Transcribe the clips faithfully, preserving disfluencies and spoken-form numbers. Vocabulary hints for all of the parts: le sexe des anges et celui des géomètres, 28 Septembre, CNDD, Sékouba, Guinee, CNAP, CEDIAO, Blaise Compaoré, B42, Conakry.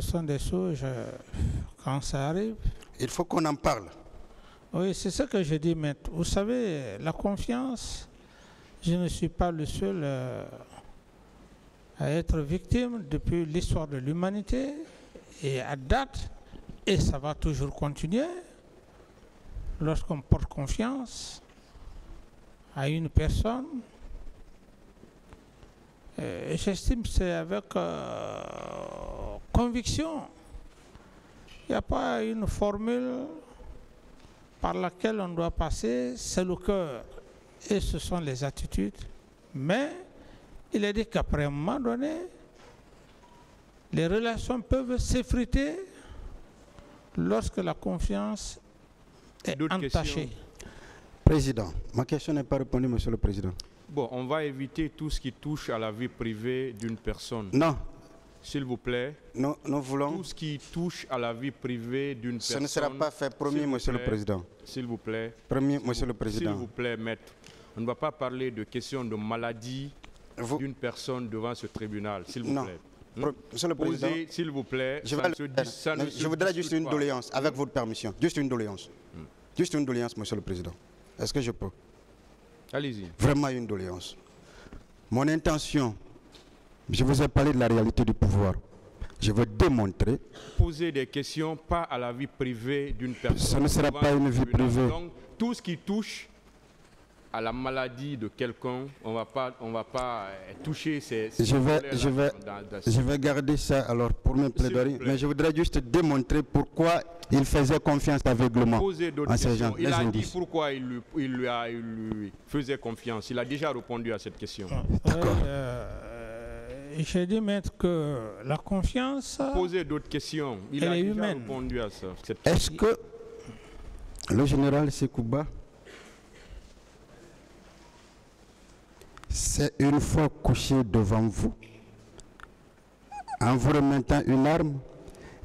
ce sont des choses, quand ça arrive... Il faut qu'on en parle. Oui, c'est ce que je dis, mais vous savez, la confiance, je ne suis pas le seul euh, à être victime depuis l'histoire de l'humanité, et à date, et ça va toujours continuer, lorsqu'on porte confiance à une personne, euh, j'estime que c'est avec euh, conviction. Il n'y a pas une formule par laquelle on doit passer, c'est le cœur et ce sont les attitudes. Mais il est dit qu'après un moment donné, les relations peuvent s'effriter lorsque la confiance est entachée. Président, ma question n'est pas répondue, Monsieur le Président. Bon, on va éviter tout ce qui touche à la vie privée d'une personne. Non. S'il vous plaît. Non, nous voulons... Tout ce qui touche à la vie privée d'une personne... Ce ne sera pas fait, promis, Monsieur le Président. S'il vous plaît. Promis, Monsieur le Président. S'il vous plaît, maître. On ne va pas parler de questions de maladie vous... d'une personne devant ce tribunal, s'il vous non. plaît. Pro... Monsieur le Président... Posez, s'il vous plaît. Je, ça le... se dit, ça ne je voudrais juste une pas. doléance, avec votre permission. Juste une doléance. Hum. Juste une doléance, Monsieur le Président. Est-ce que je peux? Allez-y. Vraiment une doléance. Mon intention... Je vous ai parlé de la réalité du pouvoir. Je veux démontrer. Poser des questions, pas à la vie privée d'une personne. Ce ne sera pas une vie privée. Donc, tout ce qui touche à la maladie de quelqu'un, on va pas, on va pas toucher ces... ces je, vais, je, vais, dans, dans ce... je vais garder ça alors pour mes plaidoiries. Mais je voudrais juste démontrer pourquoi il faisait confiance aveuglément à ces gens. Il a dit pourquoi il lui, il, lui a, il lui faisait confiance. Il a déjà répondu à cette question. D'accord. J'ai dit, maître, que la confiance... Poser d'autres questions. Il a déjà répondu à ça. Est-ce que le général Sékouba s'est une fois couché devant vous en vous remettant une arme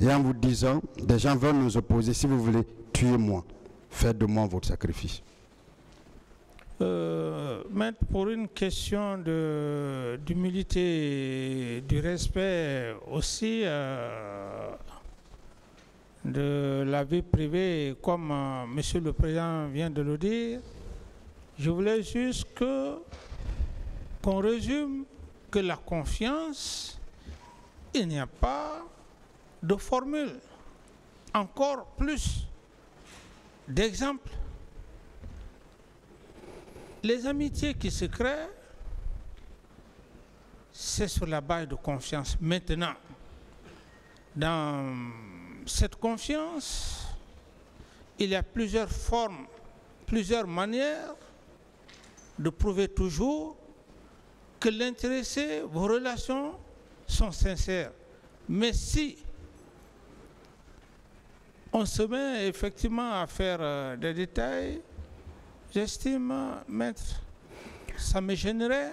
et en vous disant, des gens veulent nous opposer, si vous voulez, tuez-moi, faites de moi votre sacrifice? Euh, mais pour une question d'humilité, du respect aussi euh, de la vie privée, comme euh, Monsieur le Président vient de le dire, je voulais juste qu'on résume que la confiance, il n'y a pas de formule, encore plus d'exemples. Les amitiés qui se créent, c'est sur la base de confiance. Maintenant, dans cette confiance, il y a plusieurs formes, plusieurs manières de prouver toujours que l'intéressé, vos relations sont sincères. Mais si on se met effectivement à faire des détails, j'estime, maître, ça me gênerait.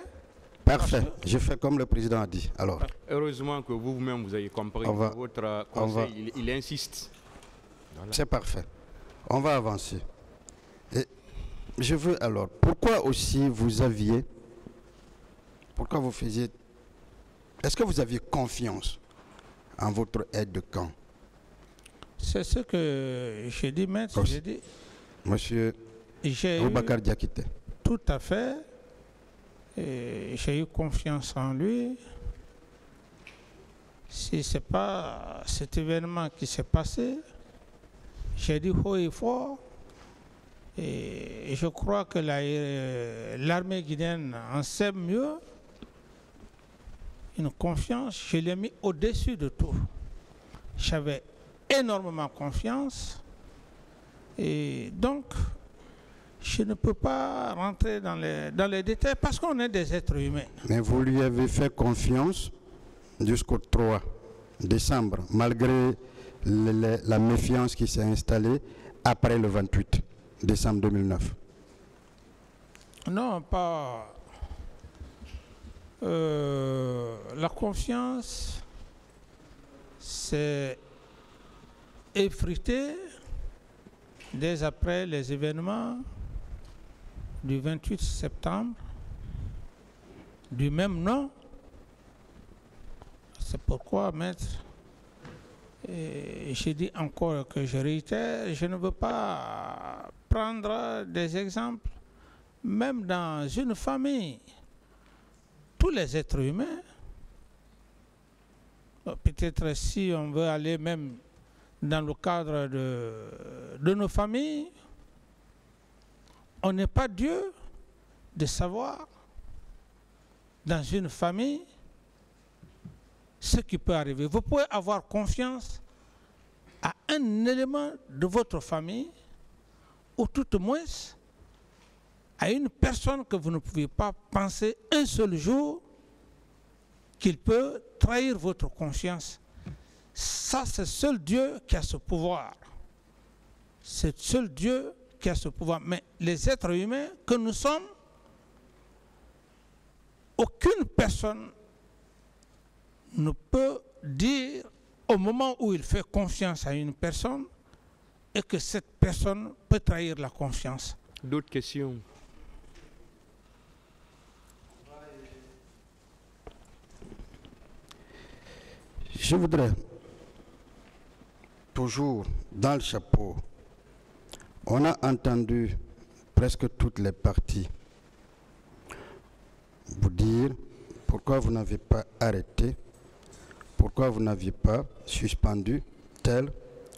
Parfait, que... je fais comme le président a dit. Alors. Heureusement que vous-même, vous avez compris. Va, votre conseil, il, il insiste. Voilà. C'est parfait. On va avancer. Et je veux alors, pourquoi aussi vous aviez, pourquoi vous faisiez, est-ce que vous aviez confiance en votre aide de camp? C'est ce que j'ai dit, maître. J'ai dit. Monsieur... J'ai eu, tout à fait, j'ai eu confiance en lui. Si ce n'est pas cet événement qui s'est passé, j'ai dit haut et fort, et je crois que l'armée la, guinéenne en sait mieux, une confiance, je l'ai mis au-dessus de tout. J'avais énormément confiance, et donc... Je ne peux pas rentrer dans les, dans les détails parce qu'on est des êtres humains. Mais vous lui avez fait confiance jusqu'au trois décembre, malgré le, le, la méfiance qui s'est installée après le vingt-huit décembre deux mille neuf. Non, pas... Euh, la confiance, c'est effriter dès après les événements du vingt-huit septembre, du même nom. C'est pourquoi, maître, j'ai dit encore que je réitère, je ne veux pas prendre des exemples. Même dans une famille, tous les êtres humains, peut-être si on veut aller même dans le cadre de, de nos familles, on n'est pas Dieu de savoir dans une famille ce qui peut arriver. Vous pouvez avoir confiance à un élément de votre famille ou tout au moins à une personne que vous ne pouvez pas penser un seul jour qu'il peut trahir votre conscience. Ça, c'est seul Dieu qui a ce pouvoir. C'est seul Dieu qui a ce pouvoir. Mais les êtres humains que nous sommes, aucune personne ne peut dire au moment où il fait confiance à une personne et que cette personne peut trahir la confiance. D'autres questions? Je voudrais, toujours dans le chapeau, on a entendu presque toutes les parties vous dire pourquoi vous n'avez pas arrêté, pourquoi vous n'aviez pas suspendu tel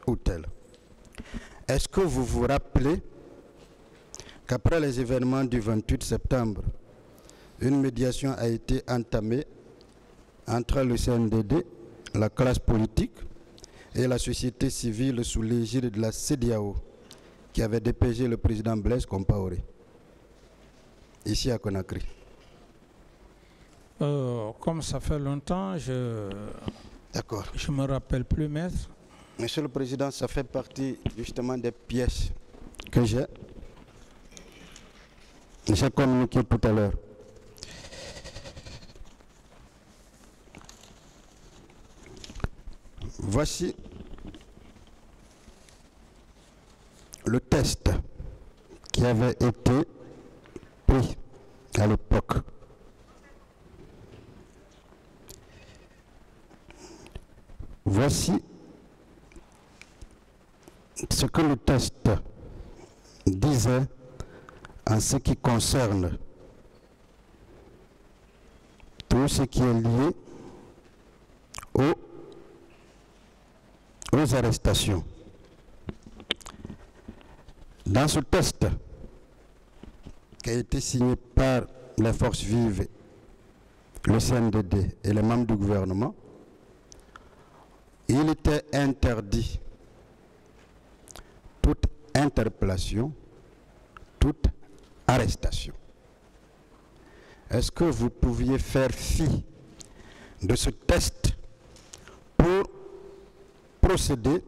ou tel. Est-ce que vous vous rappelez qu'après les événements du vingt-huit septembre, une médiation a été entamée entre le C N D D, la classe politique et la société civile sous l'égide de la CEDIAO qui avait dépêché le président Blaise Compaoré, ici à Conakry. Euh, comme ça fait longtemps, je D'accord. je me rappelle plus, maître. Monsieur le Président, ça fait partie justement des pièces que j'ai. J'ai communiqué tout à l'heure. Voici le test qui avait été pris à l'époque. Voici ce que le test disait en ce qui concerne tout ce qui est lié au aux arrestations. Dans ce test qui a été signé par les forces vives, le C N D D et les membres du gouvernement, il était interdit toute interpellation, toute arrestation. Est-ce que vous pouviez faire fi de ce test pour procéder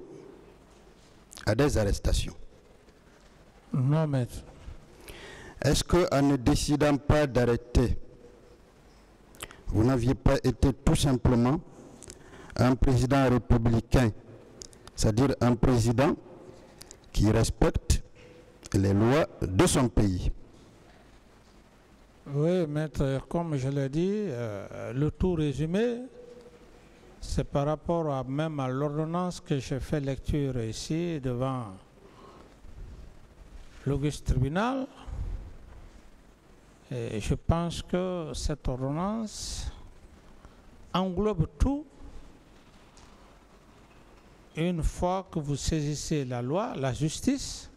à des arrestations? Non, maître. Est-ce qu'en ne décidant pas d'arrêter, vous n'aviez pas été tout simplement un président républicain, c'est-à-dire un président qui respecte les lois de son pays? Oui, maître, comme je l'ai dit, euh, le tout résumé, c'est par rapport à, même à l'ordonnance que j'ai fait lecture ici devant l'auguste tribunal. Et je pense que cette ordonnance englobe tout. Une fois que vous saisissez la loi, la justice,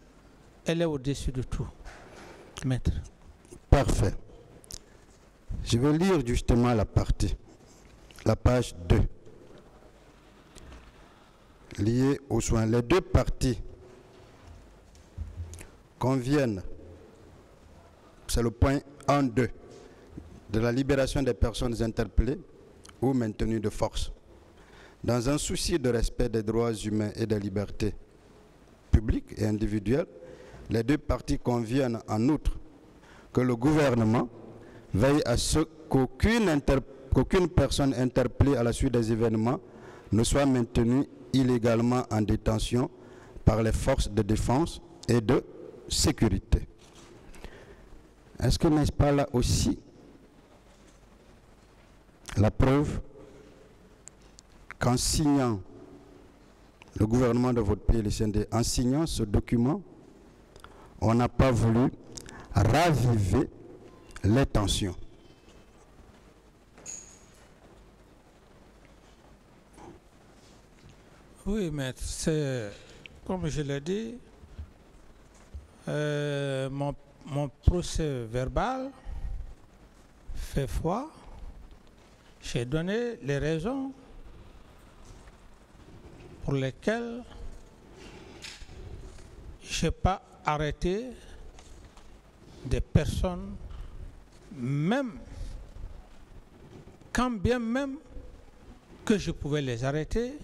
elle est au-dessus de tout. Maître. Parfait. Je vais lire justement la partie, la page deux. Liées aux soins. Les deux parties conviennent, c'est le point un deux, de la libération des personnes interpellées ou maintenues de force, dans un souci de respect des droits humains et des libertés publiques et individuelles. Les deux parties conviennent en outre que le gouvernement veille à ce qu'aucune inter- qu'aucune personne interpellée à la suite des événements ne soit maintenue illégalement en détention par les forces de défense et de sécurité. Est-ce que n'est-ce pas là aussi la preuve qu'en signant le gouvernement de votre pays, le C N D D, en signant ce document, on n'a pas voulu raviver les tensions. Oui, maître, c'est comme je l'ai dit, euh, mon, mon procès verbal fait foi. J'ai donné les raisons pour lesquelles je n'ai pas arrêté des personnes, même quand bien même que je pouvais les arrêter.